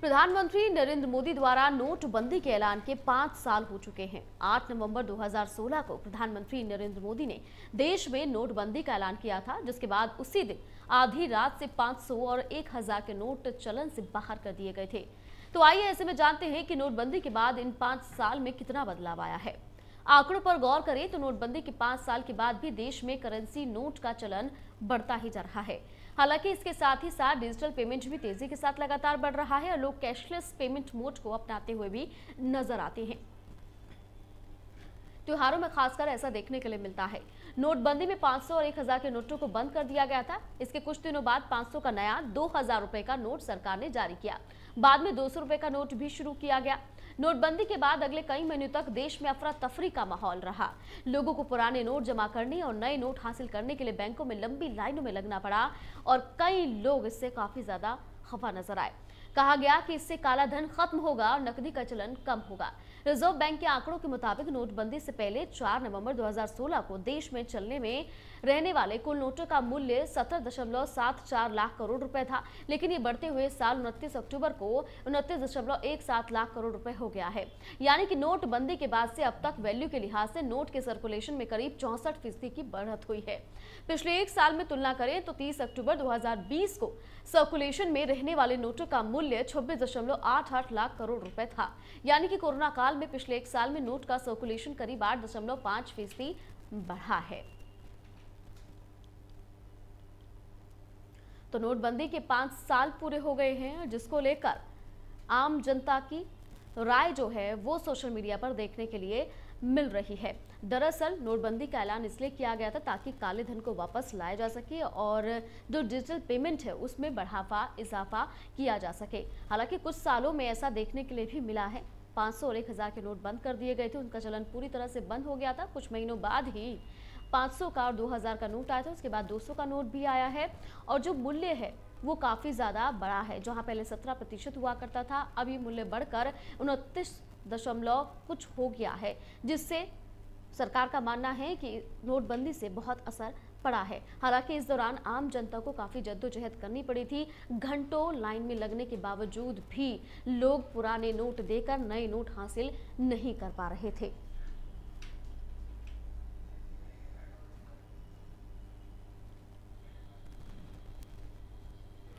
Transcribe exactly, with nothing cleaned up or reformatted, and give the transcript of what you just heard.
प्रधानमंत्री नरेंद्र मोदी द्वारा नोटबंदी के ऐलान के पाँच साल हो चुके हैं। आठ नवंबर दो हज़ार सोलह को प्रधानमंत्री नरेंद्र मोदी ने देश में नोटबंदी का ऐलान किया था, जिसके बाद उसी दिन आधी रात से पाँच सौ और एक हज़ार के नोट चलन से बाहर कर दिए गए थे। तो आइए ऐसे में जानते हैं कि नोटबंदी के बाद इन पाँच साल में कितना बदलाव आया है। आंकड़ों पर गौर करें तो नोटबंदी के पाँच साल के बाद भी देश में करेंसी नोट का चलन बढ़ता ही जा रहा है। हालांकि इसके साथ ही साथ डिजिटल पेमेंट भी तेजी के साथ लगातार बढ़ रहा है और लोग कैशलेस पेमेंट मोड को अपनाते हुए भी नजर आते हैं। त्योहारों में खासकर ऐसा देखने के लिए मिलता है। नोटबंदी में पाँच सौ और एक हज़ार के नोटों को बंद कर दिया गया था। इसके कुछ दिनों बाद पाँच सौ का नया दो हज़ार रुपए का नोट सरकार ने जारी किया। बाद में दो सौ रुपए का नोट भी शुरू किया गया। नोटबंदी के बाद अगले कई महीनों तक देश में अफरा तफरी का माहौल रहा। लोगों को पुराने नोट जमा करने और नए नोट हासिल करने के लिए बैंकों में लंबी लाइनों में लगना पड़ा और कई लोग इससे काफी ज्यादा खफा नजर आए। कहा गया कि इससे काला धन खत्म होगा और नकदी का चलन कम होगा। रिजर्व बैंक के आंकड़ों के मुताबिक नोटबंदी से पहले चार नवंबर दो हज़ार सोलह को देश में चलने में रहने वाले कुल नोटों का मूल्य सत्रह दशमलव सात चार लाख करोड़ रुपए था, लेकिन ये बढ़ते हुए साल उनतीस अक्टूबर को उनतीस दशमलव एक सात लाख करोड़ रुपए हो गया है। यानी कि नोटबंदी के बाद से अब तक वैल्यू के लिहाज से नोट के सर्कुलेशन में करीब चौसठ फीसदी की बढ़त हुई है। पिछले एक साल में तुलना करें तो तीस अक्टूबर दो हजार बीस को सर्कुलेशन में रहने वाले नोटों का मूल्य छब्बीस दशमलव आठ आठ लाख करोड़ रुपए था। यानी कि कोरोना काल में पिछले एक साल में नोट का सर्कुलेशन करीब आठ दशमलव पाँच फीसदी बढ़ा है। तो नोटबंदी के पांच साल पूरे हो गए हैं, जिसको लेकर आम जनता की राय जो है वो सोशल मीडिया पर देखने के लिए मिल रही है। दरअसल नोटबंदी का ऐलान इसलिए किया गया था ताकि काले धन को वापस लाया जा सके और जो डिजिटल पेमेंट है उसमें बढ़ावा इजाफा किया जा सके। हालांकि कुछ सालों में ऐसा देखने के लिए भी मिला है। पाँच सौ और एक हज़ार के नोट बंद कर दिए गए थे, उनका चलन पूरी तरह से बंद हो गया था। कुछ महीनों बाद ही पाँच सौ का और दो हज़ार का नोट आया था, उसके बाद दो सौ का नोट भी आया है और जो मूल्य है वो काफ़ी ज़्यादा बड़ा है। जहाँ पहले सत्रह प्रतिशत हुआ करता था, अब ये मूल्य बढ़कर उनतीस दशमलव कुछ हो गया है, जिससे सरकार का मानना है कि नोटबंदी से बहुत असर पड़ा है। हालांकि इस दौरान आम जनता को काफ़ी जद्दोजहद करनी पड़ी थी। घंटों लाइन में लगने के बावजूद भी लोग पुराने नोट देकर नए नोट हासिल नहीं कर पा रहे थे।